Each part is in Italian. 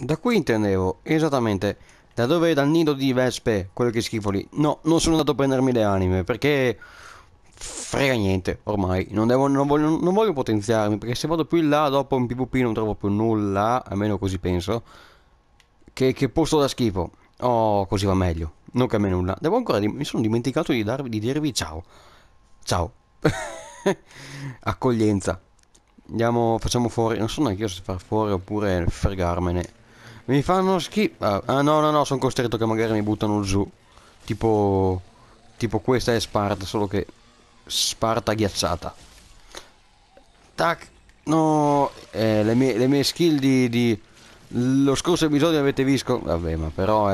Da qui intendevo, esattamente. Da dove? Dal nido di vespe, quello che schifo lì. No, non sono andato a prendermi le anime, perché frega niente, ormai. Non voglio potenziarmi, perché se vado più in là, dopo in PvP non trovo più nulla, almeno così penso. Che posto da schifo. Oh, così va meglio. Non cambia nulla. Devo ancora, mi sono dimenticato di dirvi ciao. Ciao. Accoglienza. Andiamo, facciamo fuori. Non so neanche io se far fuori oppure fregarmene. Mi fanno schifo. Ah no no no, sono costretto che magari mi buttano giù. Tipo questa è Sparta, solo che Sparta ghiacciata. Tac. No, le mie skill di lo scorso episodio avete visto. Vabbè, ma però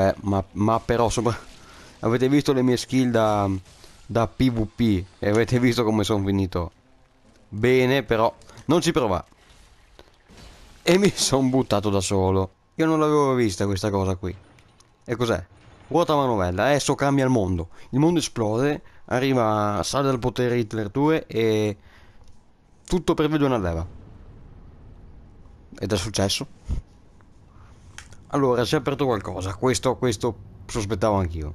avete visto le mie skill da PvP e avete visto come sono finito. Bene, però non ci prova. E mi sono buttato da solo. Io non l'avevo vista questa cosa qui. E cos'è? Vuota manovella. Adesso cambia il mondo. Il mondo esplode. Arriva, sale al potere Hitler 2 e tutto prevede una leva. Ed è successo. Allora, si è aperto qualcosa. Questo sospettavo anch'io.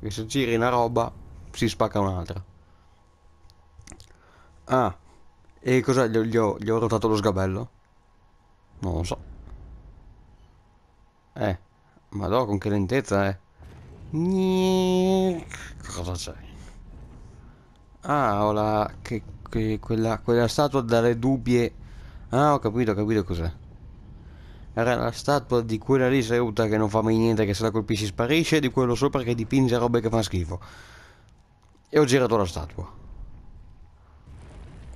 Che se giri una roba si spacca un'altra. Ah. E cos'è? Gli ho rotato lo sgabello? Non lo so. Madò, con che lentezza, Cosa c'è? Ah, ho la... quella statua dalle dubbie... Ah, ho capito cos'è. Era la statua di quella lì seduta che non fa mai niente, che se la colpisci sparisce, e di quello sopra che dipinge robe che fa schifo. E ho girato la statua.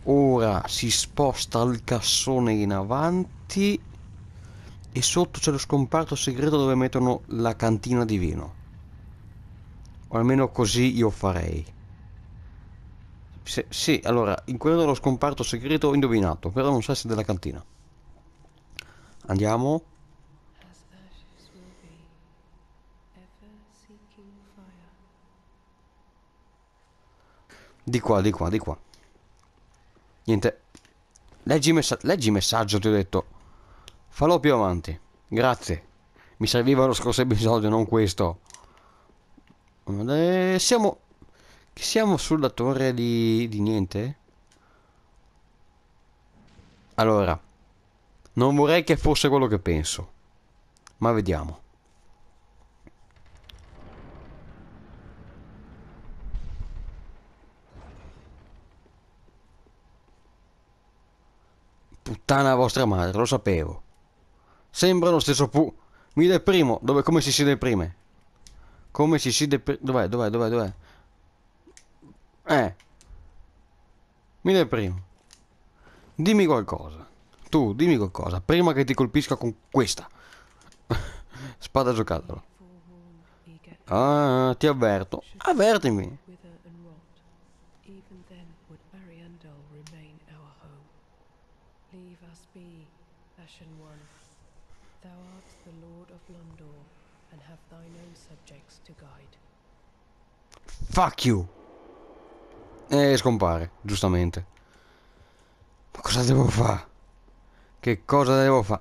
Ora si sposta il cassone in avanti e sotto c'è lo scomparto segreto dove mettono la cantina di vino. O almeno così io farei. Sì, allora, in quello dello scomparto segreto ho indovinato, però non so se è della cantina. Andiamo. Di qua. Niente, leggi messaggio, ti ho detto. Fallo più avanti. Grazie. Mi serviva lo scorso episodio, non questo. Siamo sulla torre di niente. Allora, non vorrei che fosse quello che penso, ma vediamo. Puttana vostra madre, lo sapevo. Sembra lo stesso mi deprimo. Come si deprime? Come si deprime? Dov'è? Mi deprimo. Dimmi qualcosa. Tu, dimmi qualcosa. Prima che ti colpisca con questa. Spada giocattolo. Ah, ti avverto. Avvertimi. Fuck you! E scompare, giustamente. Ma cosa devo fare? Che cosa devo fare?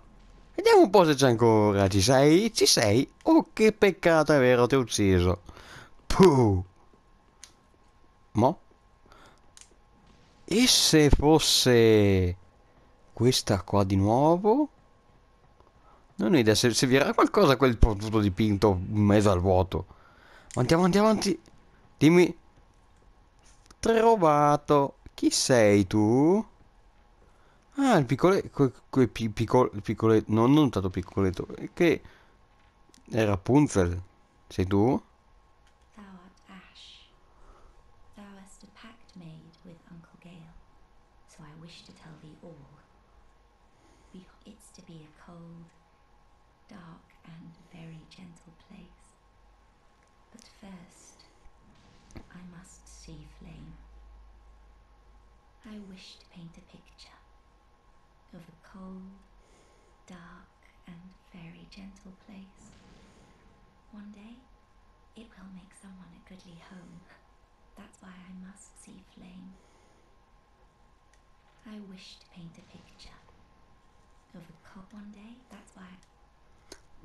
Vediamo un po' se c'è ancora. Ci sei? Ci sei? Oh, che peccato, è vero, ti ho ucciso. Puh! Mo? E se fosse... questa qua di nuovo? Non ho idea, se vi era qualcosa quel tutto dipinto in mezzo al vuoto. Ma andiamo avanti. Dimmi. Trovato. Chi sei tu? Ah, il piccoletto. Piccoletto. No, non tanto piccoletto. Che è Rapunzel. Sei tu? Thou art Ash. Thou hast a pact made with Uncle Gale. So I wish to tell thee all. It's to be a cold, dark and very gentle place. But first I must see flame. I wish to paint a picture of a cold, dark and very gentle place. One day, it will make someone a goodly home. That's why I must see flame. I wish to paint a picture of a cold one day. That's why.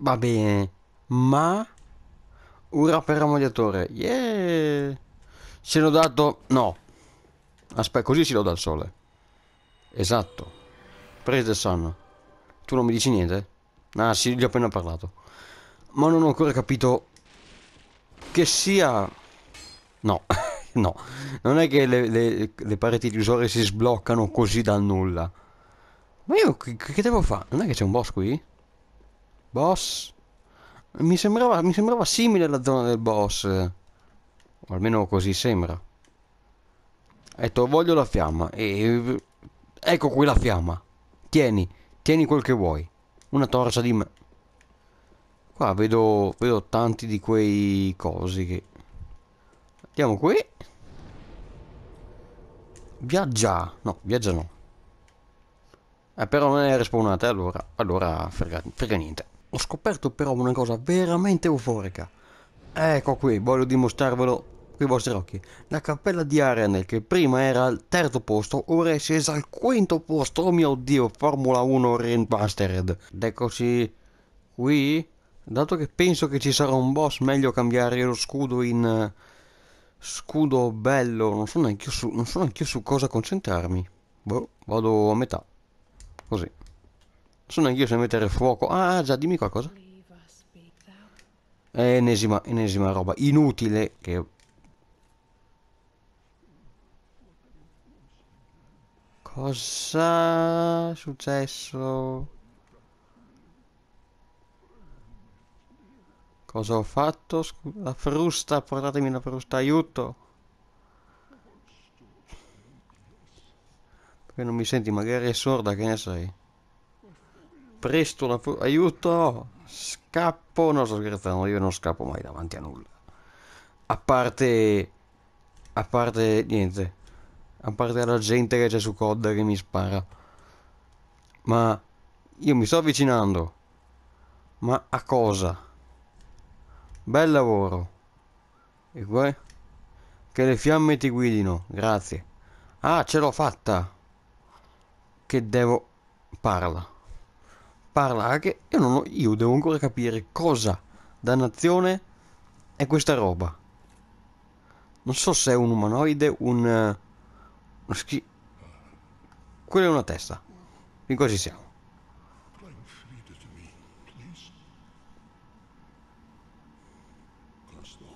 Va bene, ma... Ura per ammogliatore. Yeah! Se l'ho dato... No. Aspetta, così si lo dà al sole. Esatto. Praise the sun. Tu non mi dici niente? Ah sì, gli ho appena parlato. Ma non ho ancora capito... Che sia... No. No. Non è che le pareti illusorie si sbloccano così dal nulla. Ma io che devo fare? Non è che c'è un boss qui? Boss? Mi sembrava simile alla zona del boss. O almeno così sembra. Ho detto, voglio la fiamma. E... Ecco qui la fiamma. Tieni. Tieni quel che vuoi. Una torcia di me. Qua vedo tanti di quei cosi che... Andiamo qui. Viaggia. No, viaggia no. Però non è respawnata, allora frega niente. Ho scoperto però una cosa veramente euforica. Ecco qui, voglio dimostrarvelo con i vostri occhi. La cappella di Ariandel, che prima era al terzo posto, ora è scesa al quinto posto. Oh mio Dio, Formula 1 Remastered. Ed eccoci qui. Dato che penso che ci sarà un boss, meglio cambiare lo scudo in... Scudo bello. Non so neanche io su cosa concentrarmi. Boh, vado a metà. Così. Sono anch'io se mettere fuoco. Ah già, dimmi qualcosa. Ennesima roba inutile che... Cosa è successo? Cosa ho fatto? La frusta, portatemi la frusta, aiuto. Perché non mi senti? Magari è sorda, che ne sai? Presto la frusta, aiuto! Scappo! No, sto scherzando, io non scappo mai davanti a nulla. A parte niente. A parte la gente che c'è su COD che mi spara. Ma io mi sto avvicinando. Ma a cosa? Bel lavoro. E qua? Che le fiamme ti guidino, grazie. Ah, ce l'ho fatta. Che devo... Parla che io devo ancora capire cosa dannazione è questa roba. Non so se è un umanoide, quella è una testa. Fin qua ci siamo.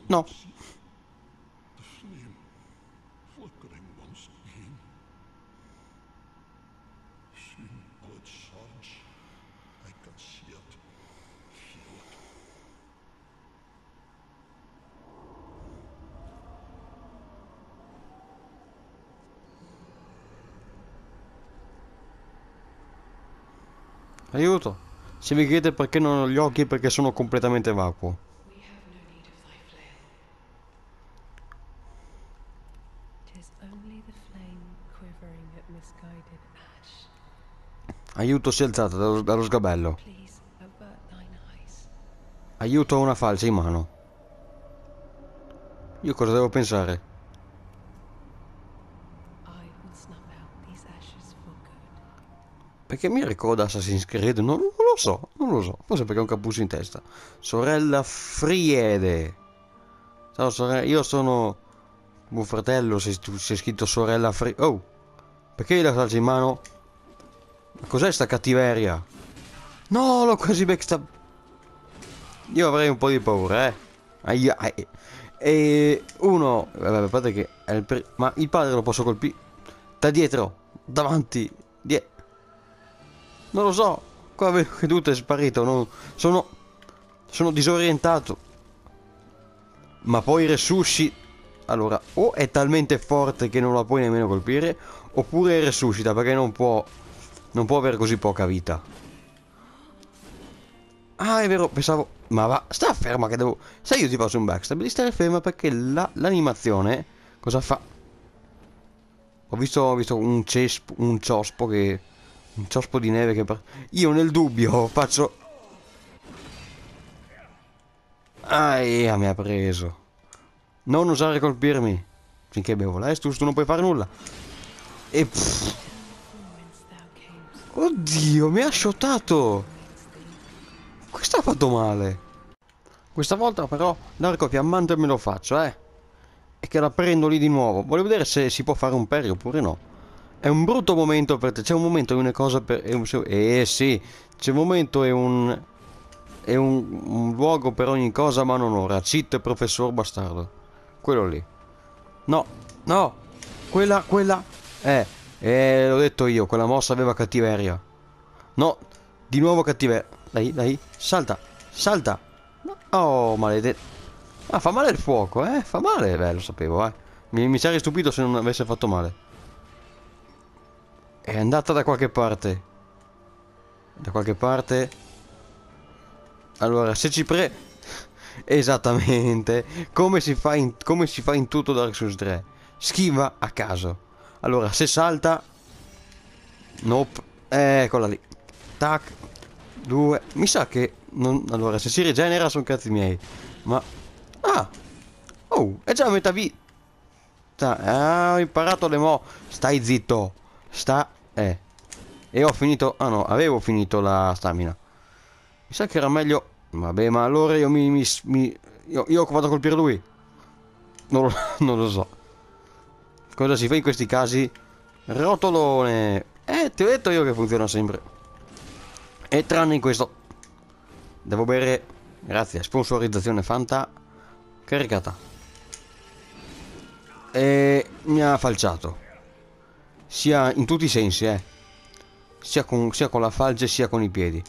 No. Aiuto! Se mi chiedete perché non ho gli occhi è perché sono completamente vacuo. Aiuto, si è alzata dallo sgabello. Aiuto, ho una falce in mano. Io cosa devo pensare? Perché mi ricorda Assassin's Creed? Non lo so. Forse perché ho un cappuccio in testa. Sorella Friede. Ciao sorella, io sono... Buon fratello, se è scritto Sorella Friede... Oh! Perché la salsa in mano? Ma cos'è sta cattiveria? No, l'ho quasi backstab... Io avrei un po' di paura, eh. Ai. E... Uno... Vabbè, a parte che... È ma il padre lo posso colpire... Da dietro! Davanti! Dietro! Non lo so, qua vedo che tutto è sparito, non... sono disorientato. Ma poi resuscita. Allora, o è talmente forte che non la puoi nemmeno colpire, oppure resuscita perché non può avere così poca vita. Ah, è vero, pensavo... Ma va, sta ferma che devo... Se io ti faccio un backstab, di stare ferma perché l'animazione... Cosa fa? Ho visto un ciospo che... Un ciospo di neve che... Io nel dubbio faccio... Aia, mi ha preso. Non osare colpirmi. Finché bevo l'Estus tu non puoi fare nulla. E... Pff. Oddio, mi ha shottato. Questa fatto male. Questa volta però l'arco fiammante me lo faccio, E che la prendo lì di nuovo. Voglio vedere se si può fare un parry oppure no. È un brutto momento per te. C'è un momento e una cosa per... sì. C'è un momento e un... È un luogo per ogni cosa, ma non ora. Cheat, professor bastardo. Quello lì. No. No. Quella. L'ho detto io. Quella mossa aveva cattiveria. No. Di nuovo cattiveria. Dai. Salta. Oh, maledetto. Ah, fa male il fuoco, Fa male. Lo sapevo, Mi sarei stupito se non avesse fatto male. È andata da qualche parte. Allora, se ci pre... Esattamente. Come si fa in tutto Dark Souls 3. Schiva a caso. Allora, se salta... Nope. Eccola lì. Tac. 2. Mi sa che... Non... Allora, se si rigenera sono cazzi miei. Ma... Ah! Oh, è già a metà vita. Ho imparato le mo... Stai zitto. E ho finito... Ah no, avevo finito la stamina. Mi sa che era meglio... Vabbè, ma allora io vado a colpire lui. Non lo so. Cosa si fa in questi casi? Rotolone. Ti ho detto io che funziona sempre. E tranne in questo. Devo bere... Grazie, sponsorizzazione Fanta. Caricata. E... Mi ha falciato. Sia in tutti i sensi, sia con la falce sia con i piedi.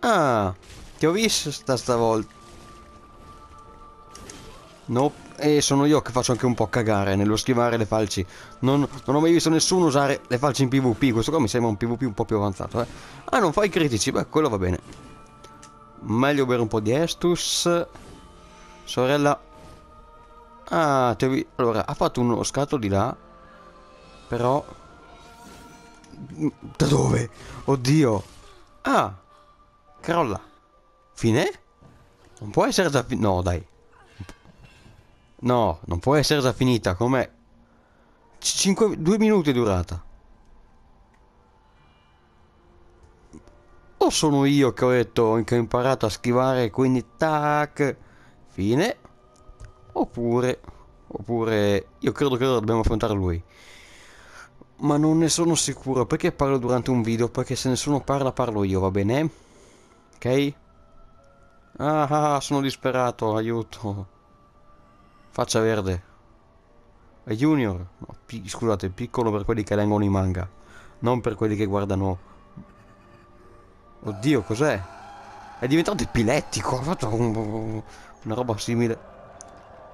Ah, ti ho visto stavolta. No, e sono io che faccio anche un po' cagare nello schivare le falci. Non ho mai visto nessuno usare le falci in PvP. Questo qua mi sembra un PvP un po' più avanzato, Ah, non fai critici, beh, quello va bene. Meglio bere un po' di Estus. Sorella. Ah, ti ho visto. Allora, ha fatto uno scatto di là. Però... Da dove? Oddio! Ah! Crolla! Fine? Non può essere già finita... No, dai! No, non può essere già finita, com'è? 2 minuti è durata! O sono io che ho detto che ho imparato a schivare, quindi tac! Fine! Oppure... Io credo che ora dobbiamo affrontare lui. Ma non ne sono sicuro. Perché parlo durante un video? Perché se nessuno parla parlo io, va bene? Ok? Ah, sono disperato, aiuto. Faccia verde. È Junior. No, scusate, piccolo per quelli che leggono i manga. Non per quelli che guardano... Oddio, cos'è? È diventato epilettico. Ha fatto una roba simile.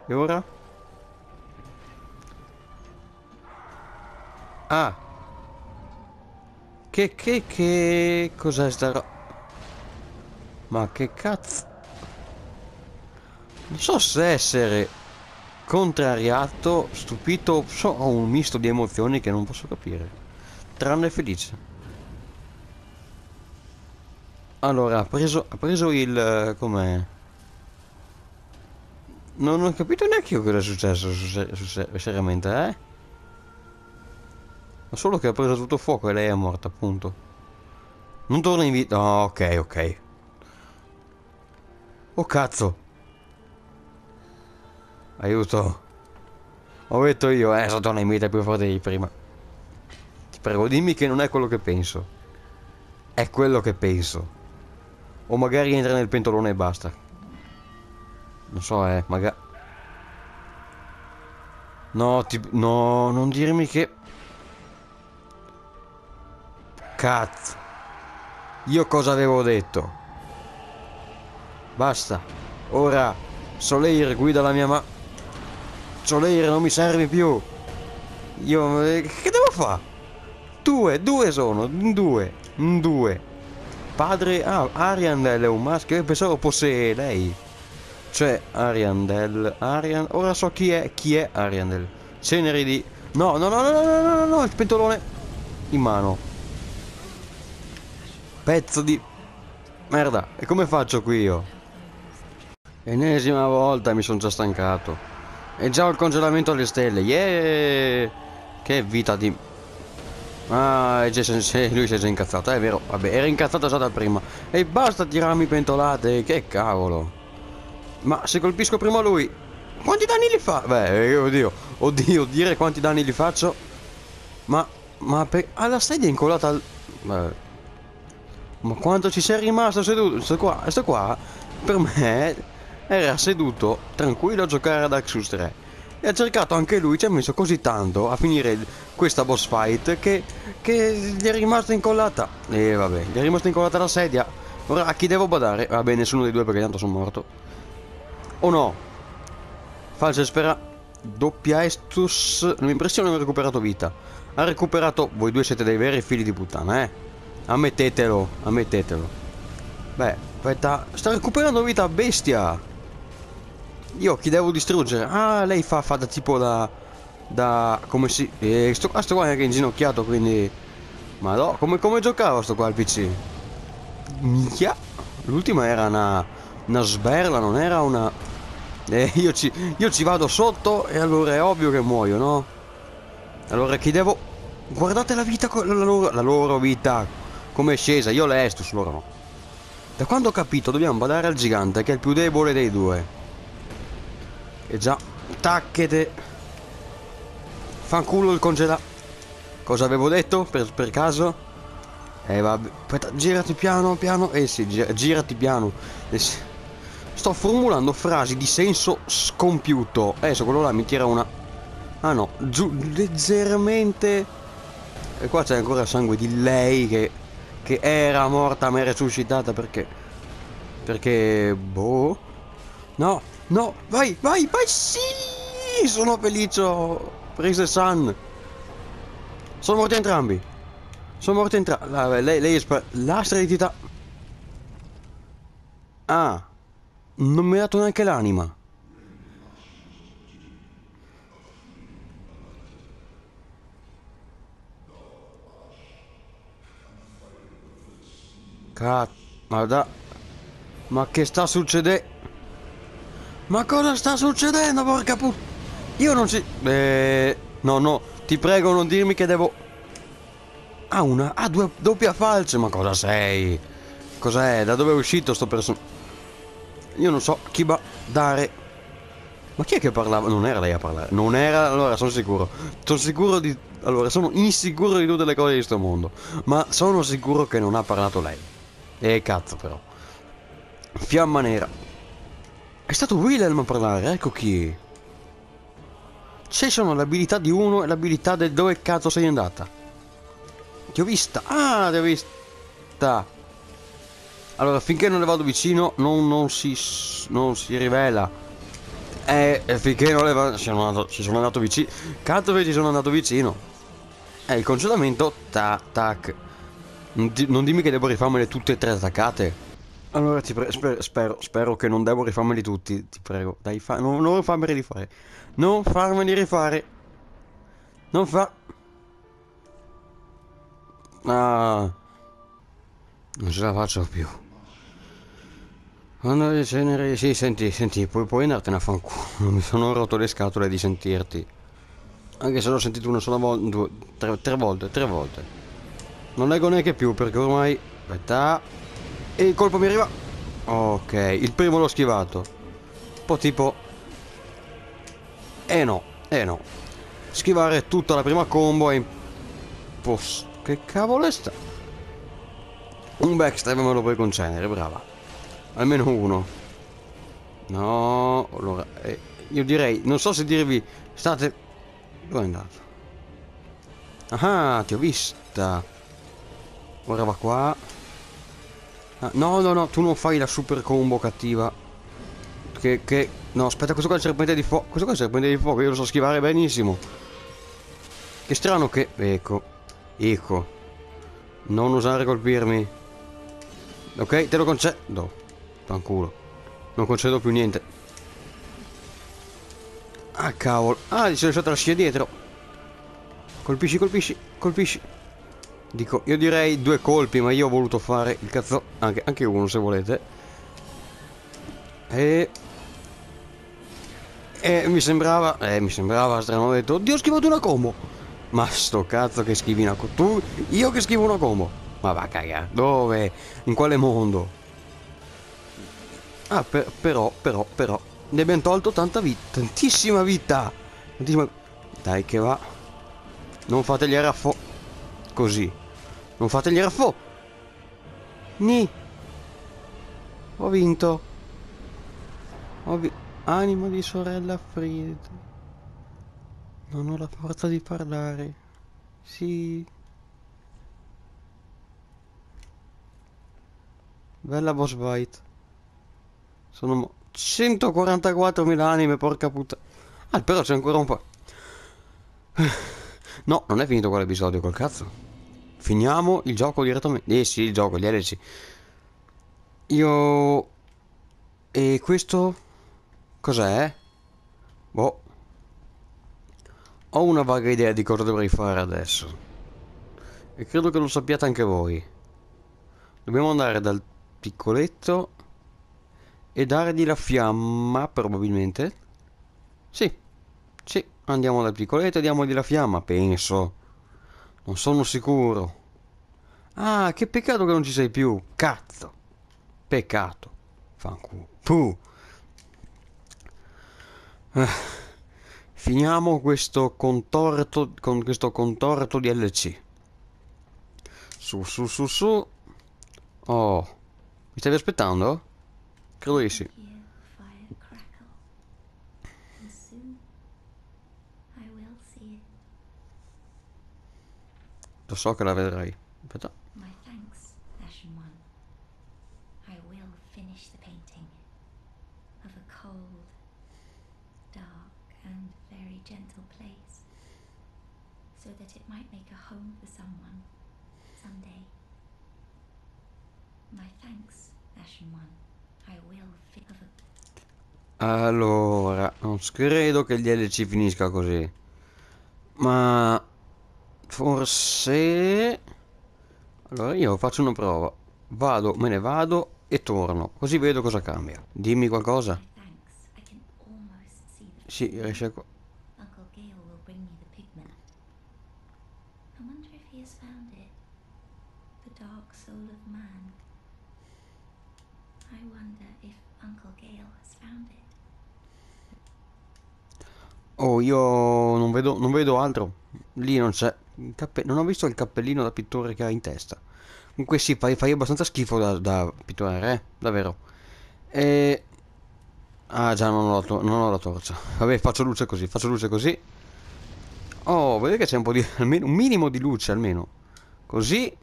E ora? Ah. Che cos'è sta roba? Ma che cazzo? Non so se essere contrariato, stupito, ho un misto di emozioni che non posso capire, tranne felice. Allora, ha preso il com'è? Non ho capito neanche io cosa è successo seriamente, Solo che ha preso tutto fuoco e lei è morta, appunto. Non torna in vita. Oh, ok. Oh cazzo. Aiuto. Ho detto io, adesso torna in vita più forte di prima. Ti prego, dimmi che non è quello che penso. È quello che penso. O magari entra nel pentolone e basta. Non so, magari. No, no, non dirmi che... Cazzo. Io cosa avevo detto? Basta. Ora Soleil guida la mia mano. Soleil non mi serve più. Io... Che devo fare? Due sono. Due. Padre... Ah, Ariandel è un maschio. Io pensavo fosse lei. Cioè, Ariandel... Ora so chi è. Chi è Ariandel? Ceneri di... No. Il pentolone in mano. Pezzo di... Merda, e come faccio qui io? Enesima volta mi sono già stancato. E già ho il congelamento alle stelle, Che vita di... Ah, lui si è già incazzato, è vero. Vabbè, era incazzato già da prima. E basta tirarmi pentolate, che cavolo. Ma se colpisco prima lui, quanti danni gli fa? Beh, oddio, oddio, dire quanti danni gli faccio. Ma per... alla sedia è incollata al... Beh. Ma quanto ci sei rimasto seduto? Sto qua, per me, era seduto tranquillo a giocare a Dark Souls 3. E ha cercato anche lui, ci ha messo così tanto a finire questa boss fight che gli è rimasta incollata. E vabbè, gli è rimasta incollata la sedia. Ora a chi devo badare? Vabbè, nessuno dei due perché tanto sono morto. Oh no! Falsa spera. Doppia Estus. L'impressione che ha recuperato vita. Ha recuperato... Voi due siete dei veri figli di puttana, eh? Ammettetelo, ammettetelo. Beh, aspetta. Sta recuperando vita a bestia! Io chi devo distruggere? Ah, lei fa da tipo da come si... sto qua è anche inginocchiato, quindi... Ma no, come giocava sto qua al PC? Minchia! L'ultima era una sberla, non era una... io ci vado sotto e allora è ovvio che muoio, no? Allora chi devo... Guardate la vita, la loro vita! Come è scesa, io l'Estus, loro no. Da quando ho capito dobbiamo badare al gigante, che è il più debole dei due. E già, tacchete. Fanculo il congela. Cosa avevo detto? Per caso? Vabbè. Aspetta, girati piano, piano. Sì, girati piano. Sì. Sto formulando frasi di senso scompiuto. Adesso quello là mi tira una... Ah no, giù leggermente. E qua c'è ancora sangue di lei che era morta ma è resuscitata perché... Perché... Boh. No. No, vai, vai, vai, sì! Sono felice! Prise Sun! Sono morti entrambi! Sono morti entrambi! Lei è... L'astra identità! Ah! Non mi ha dato neanche l'anima! Cazzo! Ma che sta succedendo? Ma cosa sta succedendo, porca puttana? Io non ci... No, no, ti prego non dirmi che devo... Ah, due doppia falce, ma cosa sei? Cos'è? Da dove è uscito sto personaggio? Io non so chi va dare... Ma chi è che parlava? Non era lei a parlare, non era... Allora, sono sicuro. Sono sicuro di... Allora, sono insicuro di tutte le cose di sto mondo. Ma sono sicuro che non ha parlato lei. Cazzo, però. Fiamma nera. È stato Wilhelm a parlare, ecco chi. Ci sono l'abilità di uno e l'abilità del dove cazzo sei andata. Ti ho vista. Ah, ti ho vista. Allora, finché non le vado vicino, non si rivela. Finché non le vado... Ci sono andato vicino. Cazzo che ci sono andato vicino. Il congelamento, tac. Non dimmi che devo rifarmele tutte e tre attaccate. Allora ti spero che non devo rifarmeli tutti, ti prego. Dai, non farmeli rifare. Non farmeli rifare. Non fa... Ah. Non ce la faccio più. Quando le ceneri... Sì, senti, puoi andartene a fanculo. Mi sono rotto le scatole di sentirti. Anche se l'ho sentito una sola volta... Tre volte. Non leggo neanche più perché ormai... Aspetta... E il colpo mi arriva. Ok, il primo l'ho schivato. Un po' tipo... Eh no. Schivare tutta la prima combo è... Che cavolo è sta? Un backstab me lo puoi concedere, brava. Almeno uno. No, allora... io direi... Non so se dirvi... State... Dove è andato? Ah, ti ho vista. Ora va qua. No, tu non fai la super combo cattiva. No, aspetta, questo qua è il serpente di fuoco. Questo qua è il serpente di fuoco, io lo so schivare benissimo. Che strano che... Ecco. Non osare colpirmi. Ok, te lo concedo. Fanculo. Non concedo più niente. Ah, cavolo. Ah, gli si è lasciata la scia dietro. Colpisci. Dico, io direi due colpi, ma io ho voluto fare il cazzo... Anche uno, se volete. Mi sembrava strano, ho detto, oddio, ho schivato una combo. Ma sto cazzo che scrivi una combo. Tu, io che scrivo una combo. Ma va cagà. Dove? In quale mondo? Ah, però. Ne abbiamo tolto tanta vita. Tantissima vita. Tantissima... Dai che va. Non fategli raffo. Così. Non fategli raffo. Ni. Ho vinto. Anima di sorella Friede. Non ho la forza di parlare. Sì. Bella boss fight. Sono 144.000 anime, porca puttana. Ah, però c'è ancora un po'. No, non è finito quell'episodio, col cazzo. Finiamo il gioco direttamente. Eh sì, il gioco, gli DLC. Io... E questo... Cos'è? Boh. Ho una vaga idea di cosa dovrei fare adesso. E credo che lo sappiate anche voi. Dobbiamo andare dal piccoletto e dargli la fiamma, probabilmente. Sì. Sì, andiamo dal piccoletto e diamogli la fiamma, penso. Non sono sicuro. Ah, che peccato che non ci sei più. Cazzo. Peccato. Fanculo. Puh. Finiamo questo contorto, con questo contorto DLC. Su. Oh, mi stavi aspettando? Credo di sì. Lo so che la vedrai. Aspetta. Allora, non credo che il DLC finisca così. Ma forse... Allora io faccio una prova. Vado, me ne vado e torno. Così vedo cosa cambia. Dimmi qualcosa. Sì, riesce qua. Oh, io non vedo altro. Lì non c'è. Non ho visto il cappellino da pittore che ha in testa. Comunque sì, fai abbastanza schifo da pitturare, davvero. E... Ah già, non ho la torcia. Vabbè, faccio luce così. Oh, vedete che c'è un po' di... almeno, un minimo di luce almeno. Così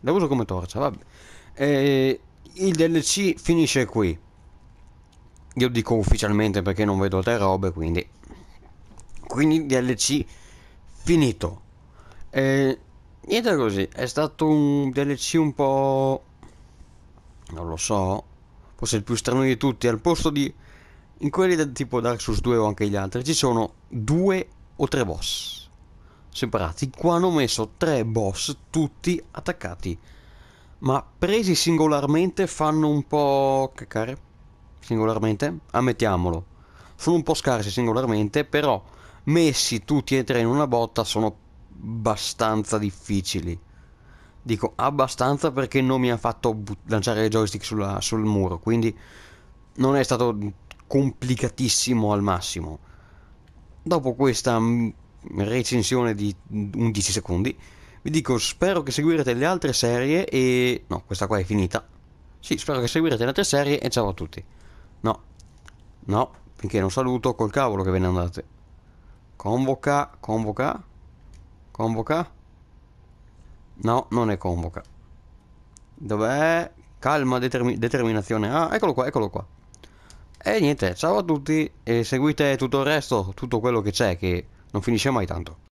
la uso come torcia, vabbè. E... il DLC finisce qui. Io dico ufficialmente perché non vedo altre robe, quindi DLC finito. Niente, così è stato un DLC un po', non lo so, forse il più strano di tutti. Al posto di in quelli del tipo Dark Souls 2 o anche gli altri ci sono 2 o 3 boss separati, qua hanno messo 3 boss tutti attaccati, ma presi singolarmente fanno un po' cacare. Singolarmente, ammettiamolo, sono un po' scarsi singolarmente, però messi tutti e 3 in una botta sono abbastanza difficili. Dico abbastanza perché non mi ha fatto lanciare il joystick sul muro, quindi non è stato complicatissimo al massimo. Dopo questa recensione di 11 secondi vi dico, spero che seguirete le altre serie e... no, questa qua è finita. Sì, spero che seguirete le altre serie e ciao a tutti. No, finché non saluto, col cavolo che ve ne andate. Convoca. No, non è convoca. Dov'è? Calma, determinazione. Ah, eccolo qua. E niente, ciao a tutti e seguite tutto il resto, tutto quello che c'è, che non finisce mai tanto.